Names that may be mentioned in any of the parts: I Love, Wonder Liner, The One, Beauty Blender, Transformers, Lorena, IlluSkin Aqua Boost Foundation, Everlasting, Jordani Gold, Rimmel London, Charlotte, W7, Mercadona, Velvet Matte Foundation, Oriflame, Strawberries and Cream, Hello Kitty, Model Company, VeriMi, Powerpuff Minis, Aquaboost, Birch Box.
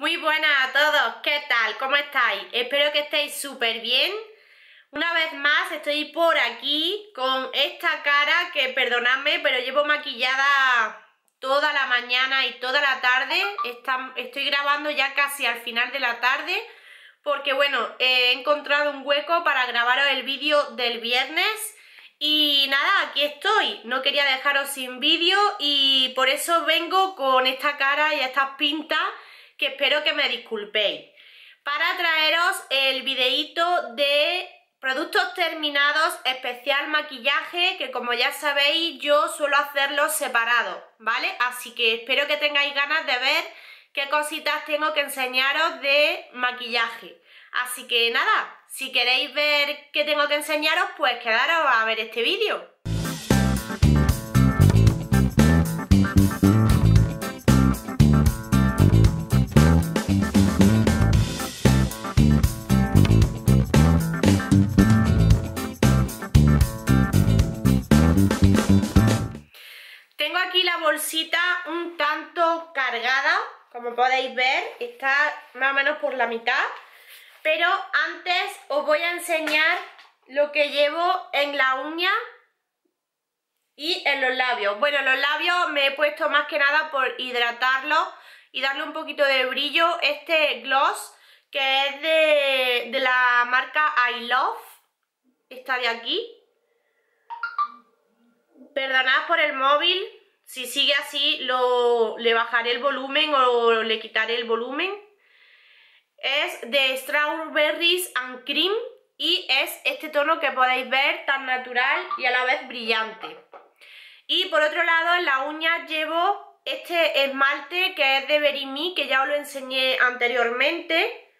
Muy buenas a todos, ¿qué tal? ¿Cómo estáis? Espero que estéis súper bien. Una vez más estoy por aquí con esta cara que, perdonadme, pero llevo maquillada toda la mañana y toda la tarde. Estoy grabando ya casi al final de la tarde porque, bueno, he encontrado un hueco para grabaros el vídeo del viernes. Y nada, aquí estoy, no quería dejaros sin vídeo y por eso vengo con esta cara y estas pintas que espero que me disculpéis. Para traeros el videíto de productos terminados especial maquillaje, que como ya sabéis yo suelo hacerlos separados, ¿vale? Así que espero que tengáis ganas de ver qué cositas tengo que enseñaros de maquillaje. Así que nada, si queréis ver qué tengo que enseñaros, pues quedaros a ver este vídeo. Tengo aquí la bolsita un tanto cargada, como podéis ver, está más o menos por la mitad. Pero antes os voy a enseñar lo que llevo en la uña y en los labios. Bueno, los labios me he puesto más que nada por hidratarlos y darle un poquito de brillo. Este gloss que es de la marca I Love, esta de aquí. Perdonad por el móvil, si sigue así le bajaré el volumen o le quitaré el volumen. Es de Strawberries and Cream y es este tono que podéis ver, tan natural y a la vez brillante. Y por otro lado, en la uña llevo este esmalte que es de VeriMi, que ya os lo enseñé anteriormente.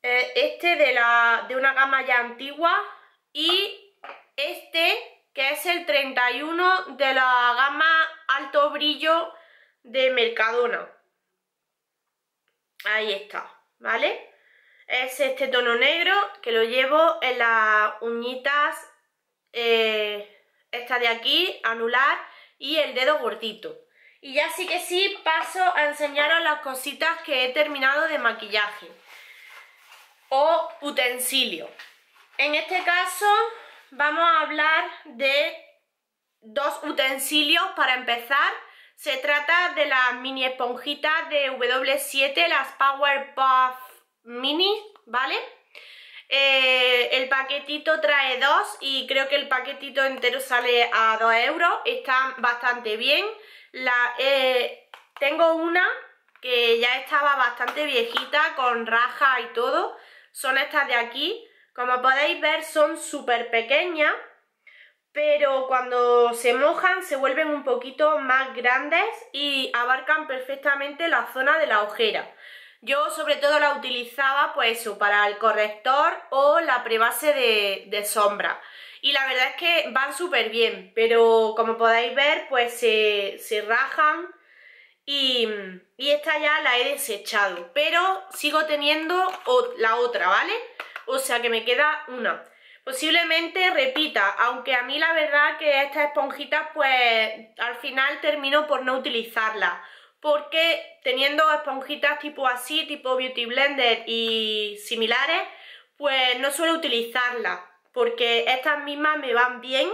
Este de una gama ya antigua y este que es el 31 de la gama alto brillo de Mercadona. Ahí está, ¿vale? Es este tono negro que lo llevo en las uñitas, esta de aquí, anular, y el dedo gordito. Y ya sí que sí paso a enseñaros las cositas que he terminado de maquillaje o utensilio. En este caso vamos a hablar de dos utensilios para empezar. Se trata de las mini esponjitas de W7, las Powerpuff Minis, ¿vale? El paquetito trae dos y creo que el paquetito entero sale a 2 euros. Están bastante bien. Tengo una que ya estaba bastante viejita, con raja y todo. Son estas de aquí. Como podéis ver, son súper pequeñas, pero cuando se mojan se vuelven un poquito más grandes y abarcan perfectamente la zona de la ojera. Yo sobre todo la utilizaba, pues eso, para el corrector o la prebase de sombra. Y la verdad es que van súper bien, pero como podéis ver, pues se rajan y esta ya la he desechado. Pero sigo teniendo la otra, ¿vale? O sea que me queda una. Posiblemente repita, aunque a mí la verdad que estas esponjitas pues al final termino por no utilizarlas, porque teniendo esponjitas tipo así, tipo Beauty Blender y similares, pues no suelo utilizarlas, porque estas mismas me van bien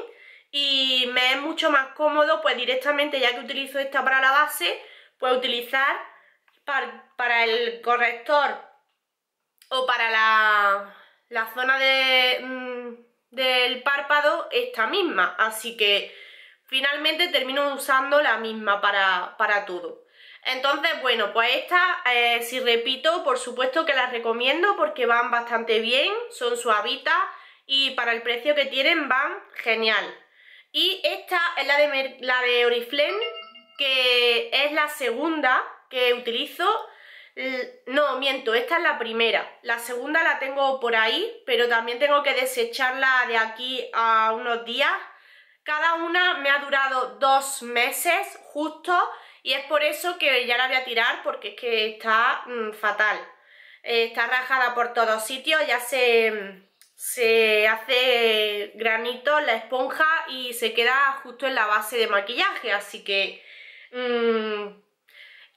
y me es mucho más cómodo pues directamente, ya que utilizo esta para la base, pues utilizar para el corrector o para la zona del párpado esta misma. Así que finalmente termino usando la misma para todo. Entonces, bueno, pues esta, si repito, por supuesto que las recomiendo porque van bastante bien, son suavitas y para el precio que tienen van genial. Y esta es la de Oriflame, que es la segunda que utilizo. No, miento, esta es la primera. La segunda la tengo por ahí, pero también tengo que desecharla de aquí a unos días. Cada una me ha durado 2 meses justo y es por eso que ya la voy a tirar, porque es que está fatal. Está rajada por todos sitios, ya se hace granito la esponja y se queda justo en la base de maquillaje, así que...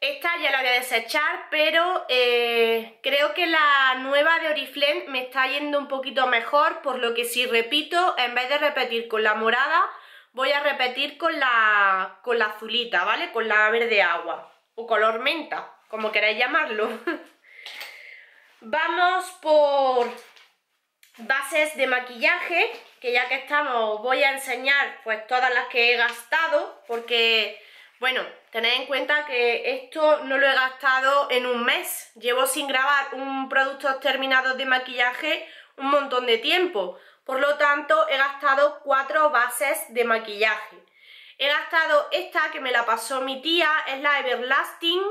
Esta ya la voy a desechar, pero creo que la nueva de Oriflame me está yendo un poquito mejor, por lo que si repito, en vez de repetir con la morada, voy a repetir con la azulita, ¿vale? Con la verde agua, o color menta, como queráis llamarlo. Vamos por bases de maquillaje, que ya que estamos voy a enseñar pues todas las que he gastado, porque... Bueno, tened en cuenta que esto no lo he gastado en un mes. Llevo sin grabar un producto terminado de maquillaje un montón de tiempo. Por lo tanto, he gastado 4 bases de maquillaje. He gastado esta que me la pasó mi tía, es la Everlasting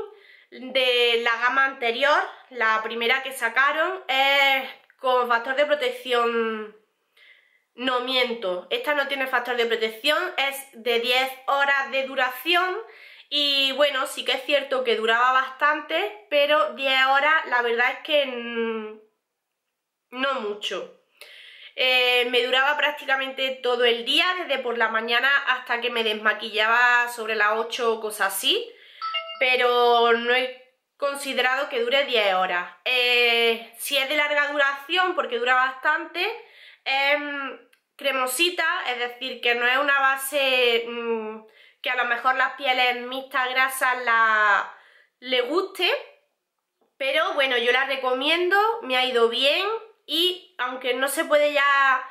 de la gama anterior. La primera que sacaron es con factor de protección... No miento, esta no tiene factor de protección, es de 10 horas de duración y bueno, sí que es cierto que duraba bastante, pero 10 horas la verdad es que no mucho. Me duraba prácticamente todo el día, desde por la mañana hasta que me desmaquillaba sobre las 8 o cosas así, pero no he considerado que dure 10 horas. Si es de larga duración, porque dura bastante, es cremosita, es decir, que no es una base que a lo mejor las pieles mixtas grasas le guste, pero bueno, yo la recomiendo, me ha ido bien y aunque no se puede ya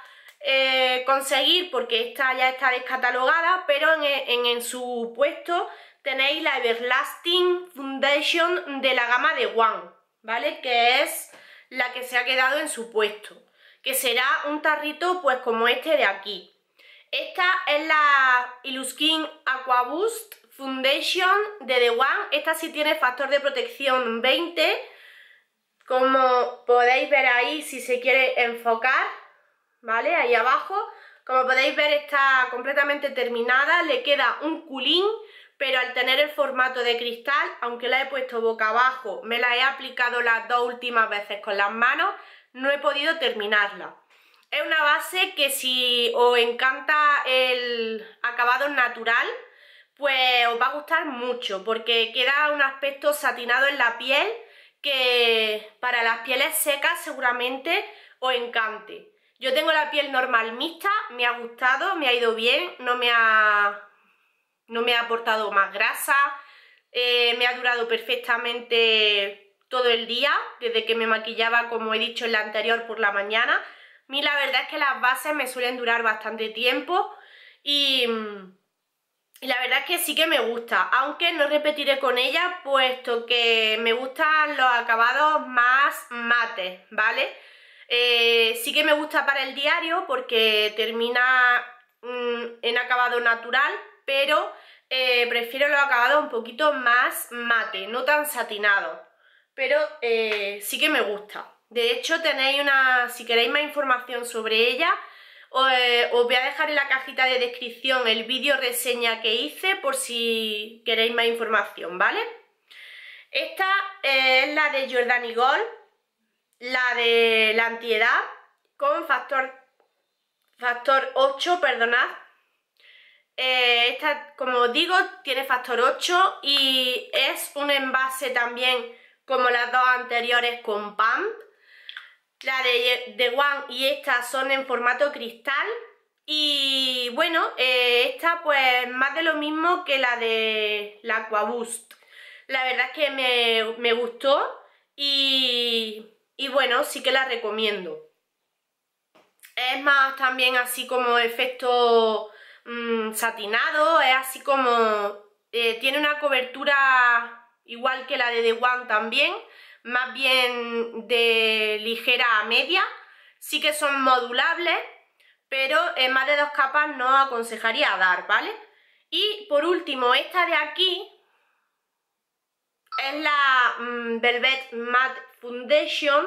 conseguir porque esta ya está descatalogada, pero en su puesto tenéis la Everlasting Foundation de la gama de One, ¿vale? Que es la que se ha quedado en su puesto, que será un tarrito pues como este de aquí. Esta es la IlluSkin Aqua Boost Foundation de The One. Esta sí tiene factor de protección 20, como podéis ver ahí, si se quiere enfocar, ¿vale? Ahí abajo, como podéis ver, está completamente terminada, le queda un culín, pero al tener el formato de cristal, aunque la he puesto boca abajo, me la he aplicado las 2 últimas veces con las manos, no he podido terminarla. Es una base que si os encanta el acabado natural, pues os va a gustar mucho, porque queda un aspecto satinado en la piel, que para las pieles secas seguramente os encante. Yo tengo la piel normal mixta, me ha gustado, me ha ido bien, no me ha aportado más grasa, me ha durado perfectamente... todo el día, desde que me maquillaba, como he dicho en la anterior, por la mañana. A mí la verdad es que las bases me suelen durar bastante tiempo y la verdad es que sí que me gusta, aunque no repetiré con ella, puesto que me gustan los acabados más mates, ¿vale? Sí que me gusta para el diario porque termina en acabado natural, pero prefiero los acabados un poquito más mate, no tan satinados. Pero sí que me gusta. De hecho, tenéis si queréis más información sobre ella, os voy a dejar en la cajita de descripción el vídeo reseña que hice por si queréis más información, ¿vale? Esta es la de Jordani Gold, la de la antiedad, con factor 8, perdonad. Esta, como os digo, tiene factor 8 y es un envase también... como las 2 anteriores con pump. La de The One y esta son en formato cristal. Y bueno, esta pues más de lo mismo que la de la Aqua Boost. La verdad es que me gustó y bueno, sí que la recomiendo. Es más también así como efecto satinado, es así como... tiene una cobertura... igual que la de The One también, más bien de ligera a media. Sí que son modulables, pero en más de 2 capas no os aconsejaría dar, ¿vale? Y por último, esta de aquí es la Velvet Matte Foundation,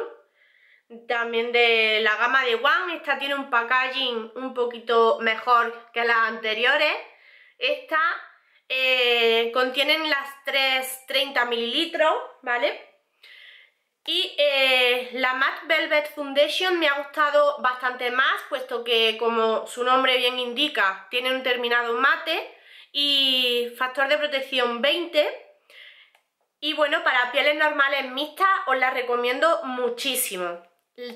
también de la gama de One. Esta tiene un packaging un poquito mejor que las anteriores. Esta... contienen las 3 30 mililitros, ¿vale? Y la Matte Velvet Foundation me ha gustado bastante más, puesto que, como su nombre bien indica, tiene un terminado mate y factor de protección 20. Y bueno, para pieles normales mixtas os las recomiendo muchísimo.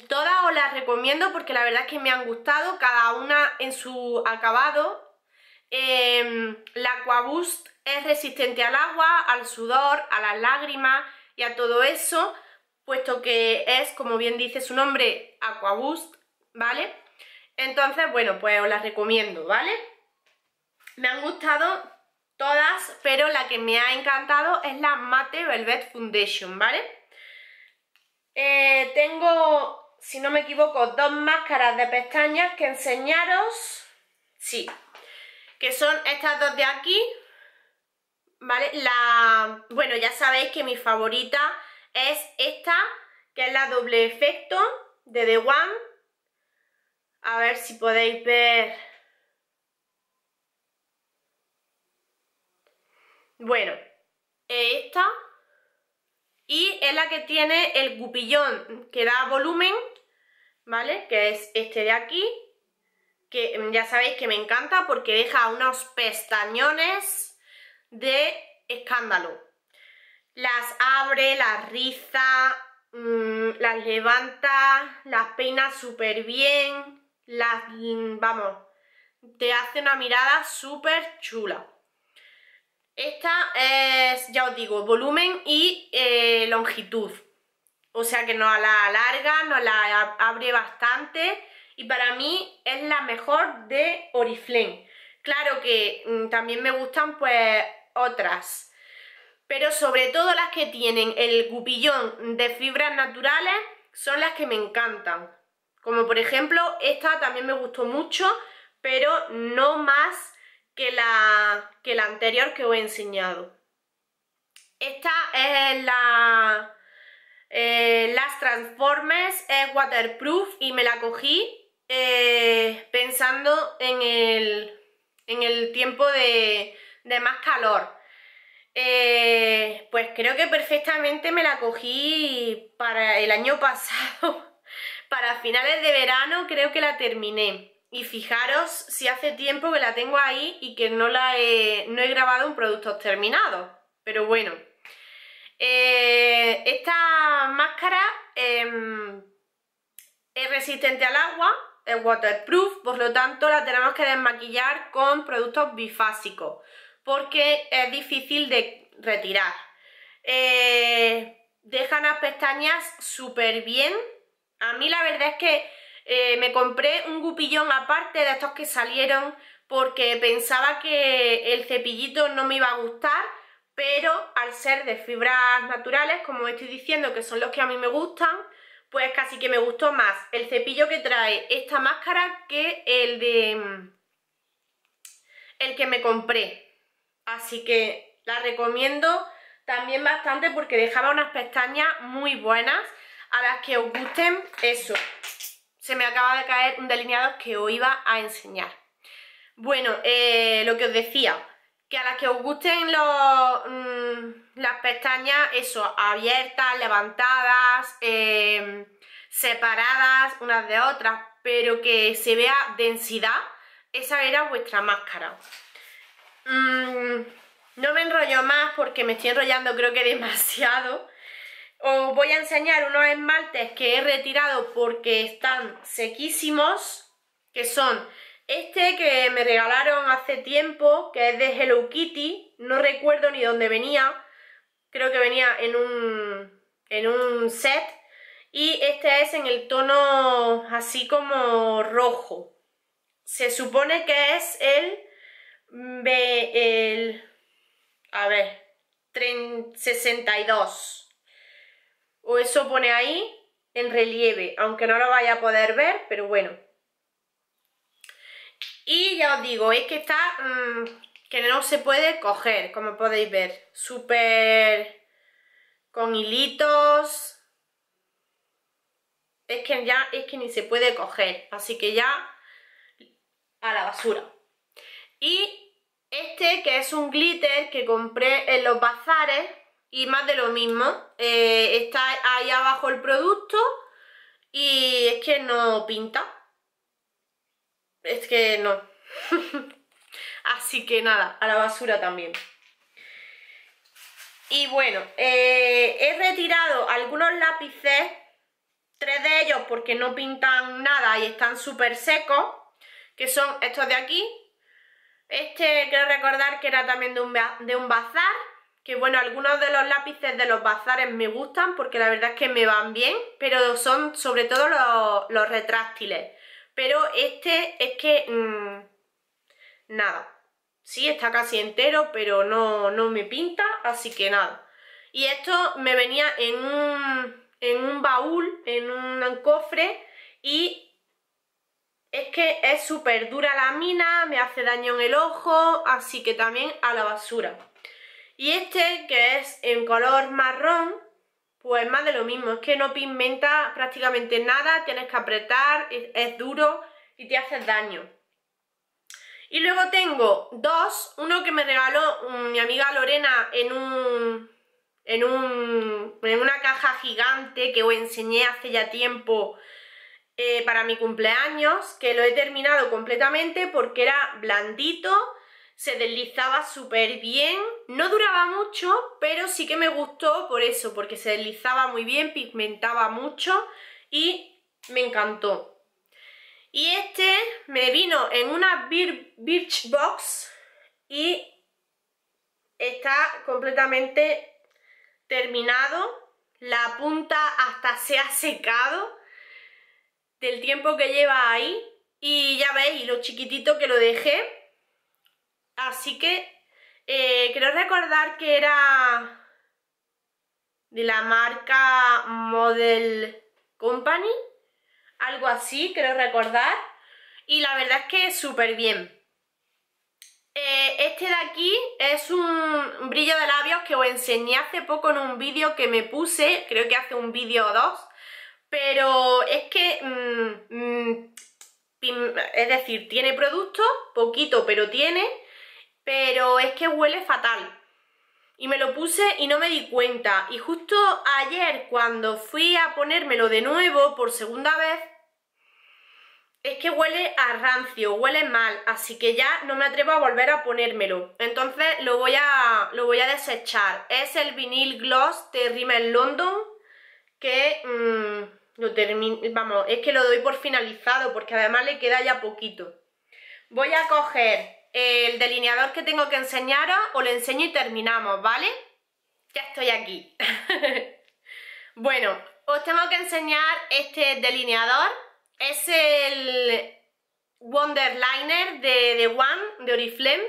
Todas os las recomiendo porque la verdad es que me han gustado, cada una en su acabado. La Aqua Boost es resistente al agua, al sudor, a las lágrimas y a todo eso, puesto que es, como bien dice su nombre, Aqua Boost, ¿vale? Entonces, bueno, pues os las recomiendo, ¿vale? Me han gustado todas, pero la que me ha encantado es la Matte Velvet Foundation, ¿vale? Tengo, si no me equivoco, dos máscaras de pestañas que enseñaros. Sí, que son estas dos de aquí, ¿vale? Bueno, ya sabéis que mi favorita es esta, que es la doble efecto de The One. A ver si podéis ver. Bueno, esta. Y es la que tiene el cupillón que da volumen, ¿vale? Que es este de aquí, que ya sabéis que me encanta porque deja unos pestañones de escándalo. Las abre, las riza, las levanta, las peina súper bien, vamos, te hace una mirada súper chula. Esta es, ya os digo, volumen y longitud, o sea que nos la alarga, nos la abre bastante y para mí es la mejor de Oriflame. Claro que también me gustan pues otras, pero sobre todo las que tienen el cupillón de fibras naturales son las que me encantan. Como por ejemplo esta también me gustó mucho, pero no más que la anterior que os he enseñado. Esta es las Transformers, es waterproof y me la cogí pensando en el tiempo de más calor. Pues creo que perfectamente me la cogí para el año pasado, para finales de verano creo que la terminé. Y fijaros si hace tiempo que la tengo ahí y que no he grabado un producto terminado. Pero bueno, esta máscara es resistente al agua, es waterproof, por lo tanto la tenemos que desmaquillar con productos bifásicos porque es difícil de retirar. Deja las pestañas súper bien. A mí la verdad es que me compré un cupillón aparte de estos que salieron porque pensaba que el cepillito no me iba a gustar, pero al ser de fibras naturales, como estoy diciendo que son los que a mí me gustan, pues casi que me gustó más el cepillo que trae esta máscara que el que me compré. Así que la recomiendo también bastante porque dejaba unas pestañas muy buenas, a las que os gusten eso. Se me acaba de caer un delineado que os iba a enseñar. Bueno, lo que os decía, que a las que os gusten las pestañas, eso, abiertas, levantadas, separadas unas de otras, pero que se vea densidad, esa era vuestra máscara. No me enrollo más porque me estoy enrollando creo que demasiado. Os voy a enseñar unos esmaltes que he retirado porque están sequísimos, que son este que me regalaron hace tiempo, que es de Hello Kitty, no recuerdo ni dónde venía, creo que venía en un set, y este es en el tono así como rojo. Se supone que es el 62. O eso pone ahí en relieve, aunque no lo vaya a poder ver, pero bueno. Y ya os digo, es que está, que no se puede coger, como podéis ver. Súper con hilitos. Es que ni se puede coger, así que ya a la basura. Y este que es un glitter que compré en los bazares. Y más de lo mismo, está ahí abajo el producto y es que no pinta. Es que no. Así que nada, a la basura también. Y bueno, he retirado algunos lápices, 3 de ellos porque no pintan nada y están súper secos, que son estos de aquí. Este quiero recordar que era también de un bazar, que bueno, algunos de los lápices de los bazares me gustan porque la verdad es que me van bien, pero son sobre todo los retráctiles. Pero este es que... nada. Sí, está casi entero, pero no me pinta, así que nada. Y esto me venía en un baúl, en un cofre, y es que es súper dura la mina, me hace daño en el ojo, así que también a la basura. Y este, que es en color marrón, pues más de lo mismo, es que no pigmenta prácticamente nada, tienes que apretar, es duro y te hace daño. Y luego tengo dos, uno que me regaló mi amiga Lorena en una caja gigante que os enseñé hace ya tiempo para mi cumpleaños, que lo he terminado completamente porque era blandito, se deslizaba súper bien, no duraba mucho, pero sí que me gustó por eso, porque se deslizaba muy bien, pigmentaba mucho y me encantó. Y este me vino en una Birch Box y está completamente terminado. La punta hasta se ha secado del tiempo que lleva ahí. Y ya veis lo chiquitito que lo dejé. Así que creo recordar que era de la marca Model Company. Algo así, creo recordar. Y la verdad es que es súper bien. Este de aquí es un brillo de labios que os enseñé hace poco en un vídeo que me puse. Creo que hace un vídeo o dos. Pero es que... es decir, tiene producto. Poquito, pero tiene. Pero es que huele fatal. Y me lo puse y no me di cuenta. Y justo ayer cuando fui a ponérmelo de nuevo por segunda vez, es que huele a rancio, huele mal, así que ya no me atrevo a volver a ponérmelo. Entonces lo voy a desechar. Es el vinil gloss de Rimmel London, que vamos, es que lo doy por finalizado porque además le queda ya poquito. Voy a coger el delineador que tengo que enseñaros, os lo enseño y terminamos, ¿vale? Ya estoy aquí. Bueno, os tengo que enseñar este delineador. Es el Wonder Liner de The One, de Oriflame.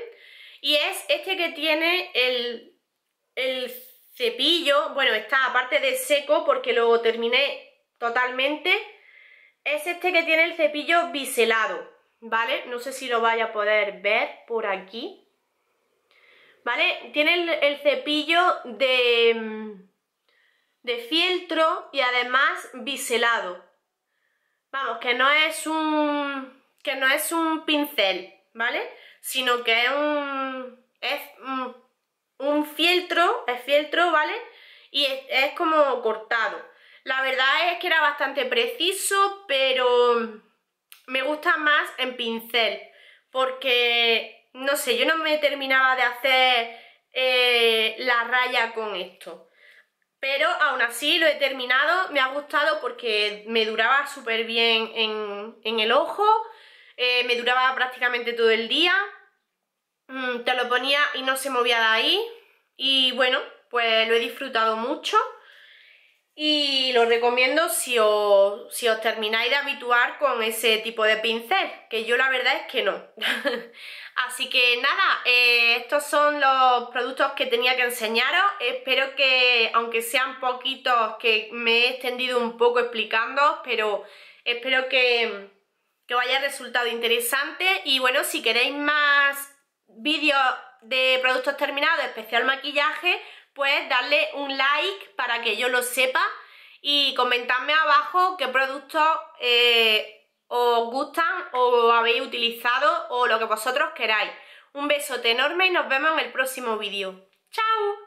Y es este que tiene el cepillo. Bueno, está aparte de seco porque lo terminé totalmente. Es este que tiene el cepillo biselado, ¿vale? No sé si lo vaya a poder ver por aquí, ¿vale? Tiene el cepillo de fieltro y además biselado. Vamos, que no es un pincel, ¿vale? Sino que es fieltro, ¿vale? Y es como cortado. La verdad es que era bastante preciso, pero... me gusta más en pincel, porque, no sé, yo no me terminaba de hacer la raya con esto. Pero aún así lo he terminado, me ha gustado porque me duraba súper bien en el ojo, me duraba prácticamente todo el día, te lo ponía y no se movía de ahí. Y bueno, pues lo he disfrutado mucho. Y lo recomiendo si os termináis de habituar con ese tipo de pincel, que yo la verdad es que no. Así que nada, estos son los productos que tenía que enseñaros. Espero que, aunque sean poquitos, que me he extendido un poco explicando, pero espero que os haya resultado interesante. Y bueno, si queréis más vídeos de productos terminados, especial maquillaje, pues darle un like para que yo lo sepa y comentadme abajo qué productos os gustan o habéis utilizado o lo que vosotros queráis. Un besote enorme y nos vemos en el próximo vídeo. ¡Chao!